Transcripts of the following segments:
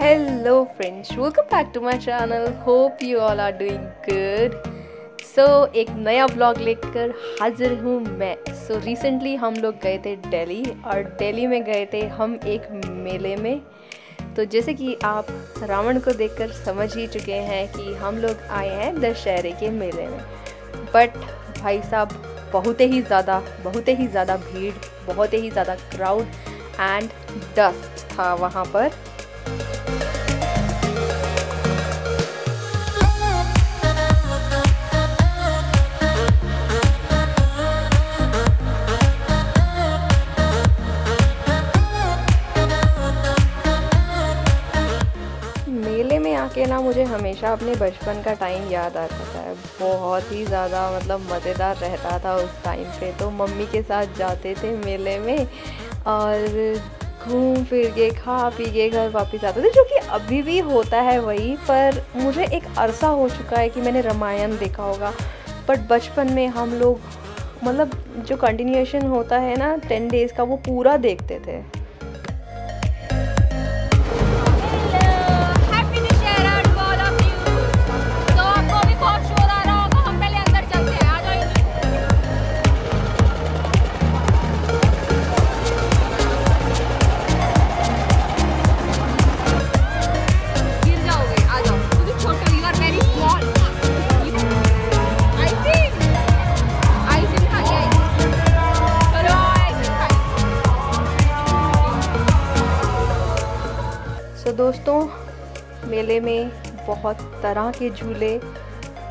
Hello friends, welcome back to my channel. Hope you all are doing good. So, एक नया vlog लेकर हाजिर हूँ मैं. So recently हम लोग गए थे दिल्ली और दिल्ली में गए थे हम एक मेले में. तो जैसे कि आप रावण को देखकर समझ ही चुके हैं कि हम लोग आए हैं दशहरे के मेले में. बट भाई साहब बहुत ही ज़्यादा भीड़, बहुत ही ज़्यादा क्राउड एंड डस्ट था वहाँ पर. मेले में आके ना मुझे हमेशा अपने बचपन का टाइम याद आ जाता है. बहुत ही ज़्यादा मतलब मज़ेदार रहता था उस टाइम पे. तो मम्मी के साथ जाते थे मेले में और घूम फिर के खा पी के घर वापस आते थे, जो कि अभी भी होता है वही. पर मुझे एक अरसा हो चुका है कि मैंने रामायण देखा होगा, बट बचपन में हम लोग मतलब जो कंटिन्यूएशन होता है ना 10 डेज़ का, वो पूरा देखते थे. दोस्तों, मेले में बहुत तरह के झूले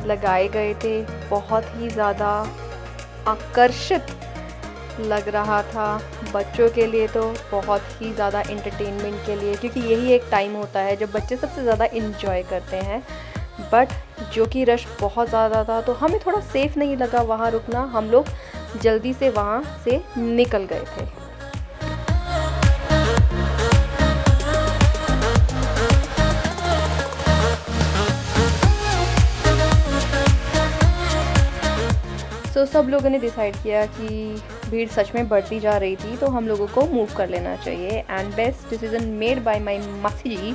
लगाए गए थे. बहुत ही ज़्यादा आकर्षित लग रहा था बच्चों के लिए. तो बहुत ही ज़्यादा एंटरटेनमेंट के लिए, क्योंकि यही एक टाइम होता है जब बच्चे सबसे ज़्यादा इन्जॉय करते हैं. बट जो कि रश बहुत ज़्यादा था, तो हमें थोड़ा सेफ़ नहीं लगा वहाँ रुकना. हम लोग जल्दी से वहाँ से निकल गए थे. तो सब लोगों ने डिसाइड किया कि भीड़ सच में बढ़ती जा रही थी, तो हम लोगों को मूव कर लेना चाहिए. And best decision made by my मासी जी.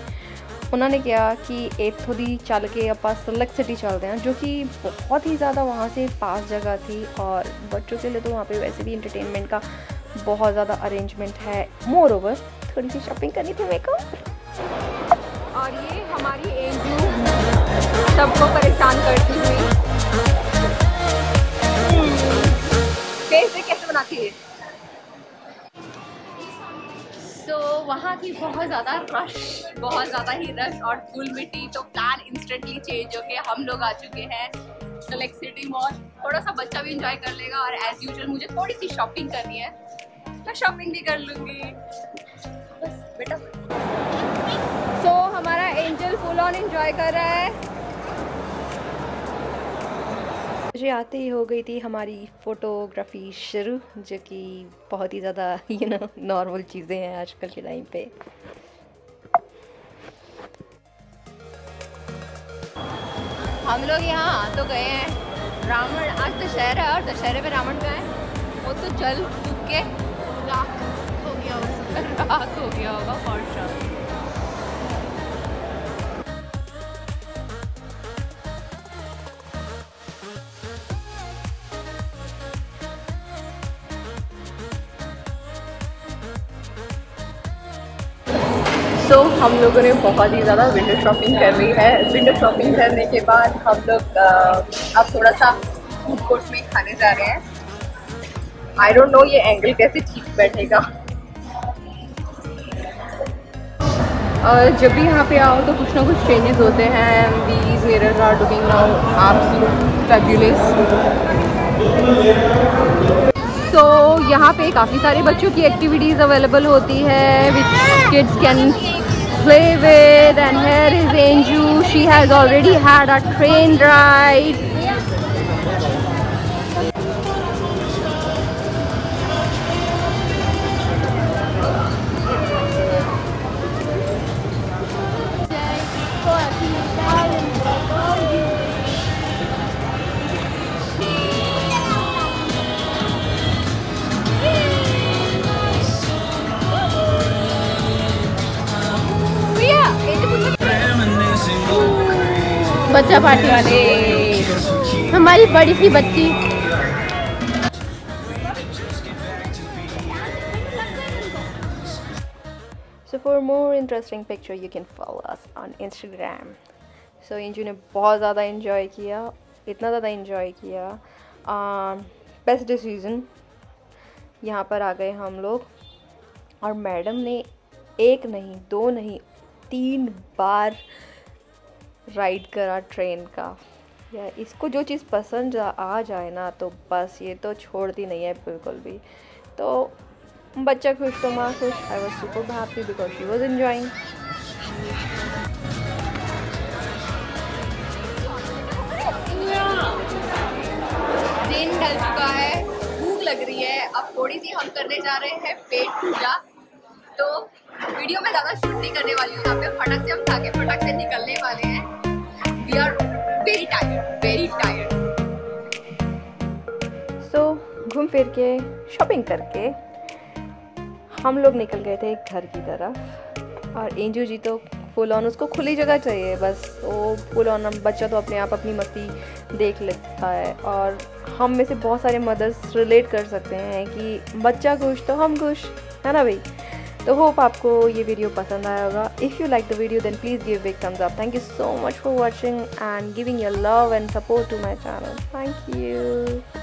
उन्होंने किया कि एक थोड़ी चल के अपन सेलेक्ट सिटी चलते हैं, जो कि बहुत ही ज़्यादा वहाँ से पास जगह थी और बच्चों के लिए तो वहाँ पे वैसे भी इंटरटेनमेंट का बहुत ज़्यादा अरेंजमेंट है. मोर ओवर थोड़ी सी शॉपिंग करनी थी मेरे को, और ये हमारी एंजू सबको परेशान करती हुई कैसे बनाती है. सो वहाँ की बहुत ज़्यादा ही रश और धूल मिट्टी. तो प्लान इंस्टेंटली चेंज हो के हम लोग आ चुके हैं सेलेक्ट सिटी मॉल. थोड़ा सा बच्चा भी इंजॉय कर लेगा और एज यूजुअल मुझे थोड़ी सी शॉपिंग करनी है. मैं शॉपिंग भी कर लूँगी बस बेटा. सो हमारा एंजल फुल ऑन एंजॉय कर रहा है. मुझे आते ही हो गई थी हमारी फ़ोटोग्राफी शुरू, जो कि बहुत ही ज़्यादा नॉर्मल चीज़ें हैं आजकल के टाइम पे. हम लोग यहाँ तो गए हैं. रावण आज दशहरा है और दशहरे पे रावण का है वो तो जल फूक के राख हो गया होगा, फॉर श्योर. तो हम लोगों ने बहुत ही ज़्यादा विंडो शॉपिंग कर ली है. विंडो शॉपिंग करने के बाद हम लोग अब थोड़ा सा फूड कोर्ट में खाने जा रहे हैं. आई डोंट नो ये एंगल कैसे ठीक बैठेगा. और जब भी यहाँ पे आओ तो कुछ ना कुछ चेंजेस होते हैं. These mirrors are looking now absolute fabulous. तो यहाँ पे काफ़ी सारे बच्चों की एक्टिविटीज़ अवेलेबल होती है which kids can play with. And here is Anju. She has already had a train ride. बच्चा पार्टी वाले, हमारी बड़ी सी बच्ची। So for more interesting picture you can follow us on Instagram. So इंजू ने बहुत ज़्यादा इन्जॉय किया, इतना ज़्यादा इन्जॉय किया। Best decision. यहाँ पर आ गए हम लोग और मैडम ने एक नहीं, दो नहीं, 3 बार राइड करा ट्रेन का। या इसको जो चीज़ पसंद आ जाए ना तो बस ये तो छोड़ती नहीं है बिल्कुल भी। तो बच्चा खुश तो माँ खुश। I was super happy because she was enjoying. दिन ढल चुका है, भूख लग रही है। अब थोड़ी सी हम करने जा रहे हैं पेट पूजा। तो वीडियो में ज़्यादा शूट नहीं करने वाली हूँ, यहाँ पे फटाक से हम खा के फटाक से निकलने वाले हैं। We are very tired, very tired. So घूम फिर के शॉपिंग करके हम लोग निकल गए थे घर की तरफ। और एंजू जी तो फुल ऑन, उसको खुली जगह चाहिए बस, वो फुल ऑन। बच्चा तो अपने आप अपनी मस्ती देख लेता है। और हम में से बहुत सारे मदर्स रिलेट कर सकते हैं कि बच्चा खुश तो हम खुश, है ना भाई। तो होप आपको ये वीडियो पसंद आया होगा। If you like the video then please give big thumbs up. Thank you so much for watching and giving your love and support to my channel. Thank you.